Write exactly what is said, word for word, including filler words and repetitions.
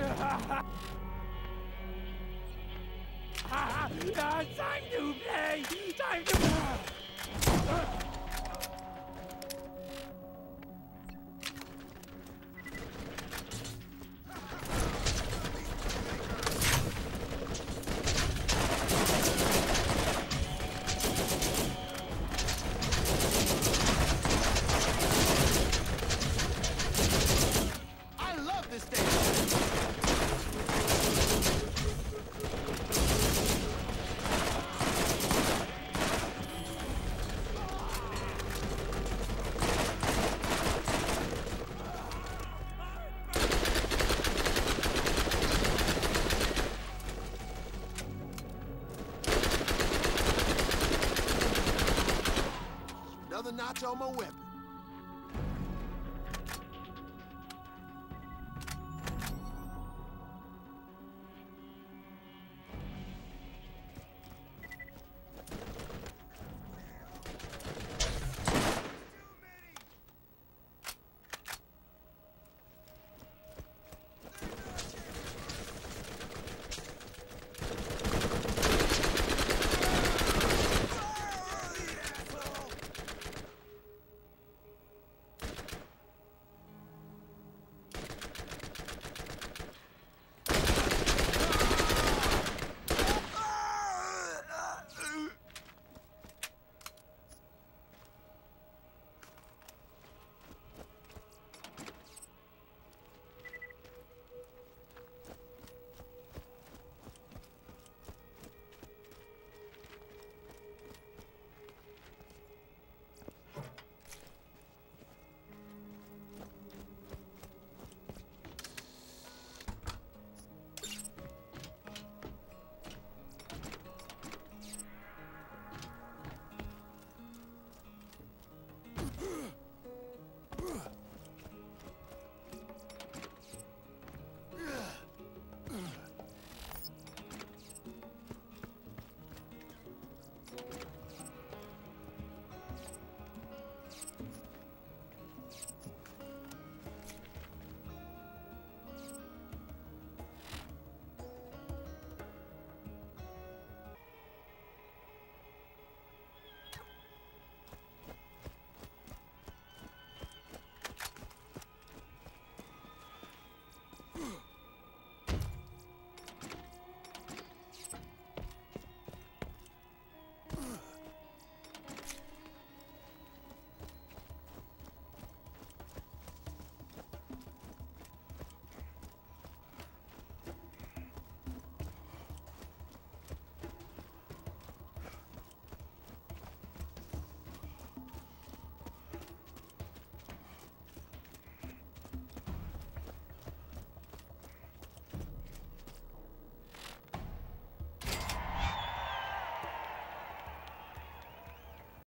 Time to play! Time to play! Nacho my whip.